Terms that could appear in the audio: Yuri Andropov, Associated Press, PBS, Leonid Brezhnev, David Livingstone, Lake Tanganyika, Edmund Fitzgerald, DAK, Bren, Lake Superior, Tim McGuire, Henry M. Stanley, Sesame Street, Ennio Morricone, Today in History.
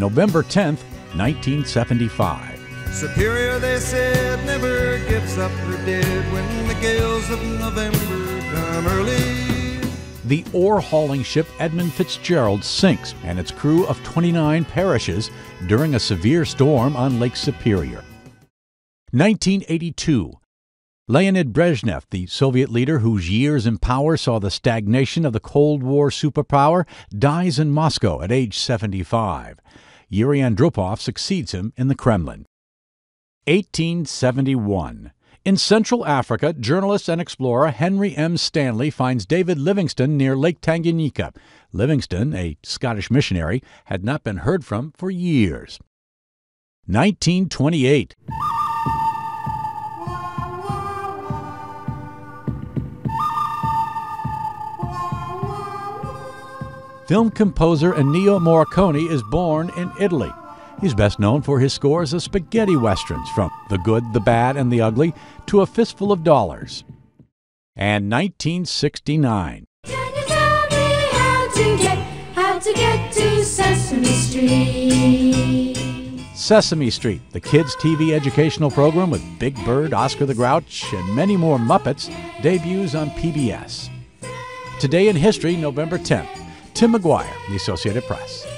November 10th, 1975. Superior, they said, never gives up her dead when the gales of November come early. The ore-hauling ship Edmund Fitzgerald sinks and its crew of 29 perishes during a severe storm on Lake Superior. 1982. Leonid Brezhnev, the Soviet leader whose years in power saw the stagnation of the Cold War superpower, dies in Moscow at age 75. Yuri Andropov succeeds him in the Kremlin. 1871. In Central Africa, journalist and explorer Henry M. Stanley finds David Livingstone near Lake Tanganyika. Livingstone, a Scottish missionary, had not been heard from for years. 1928. Film composer Ennio Morricone is born in Italy. He's best known for his scores of spaghetti westerns, from The Good, the Bad, and the Ugly to A Fistful of Dollars. And 1969. Can you tell me how to get to Sesame Street? Sesame Street, the kids' TV educational program with Big Bird, Oscar the Grouch, and many more Muppets, debuts on PBS. Today in History, November 10th. Tim McGuire, The Associated Press.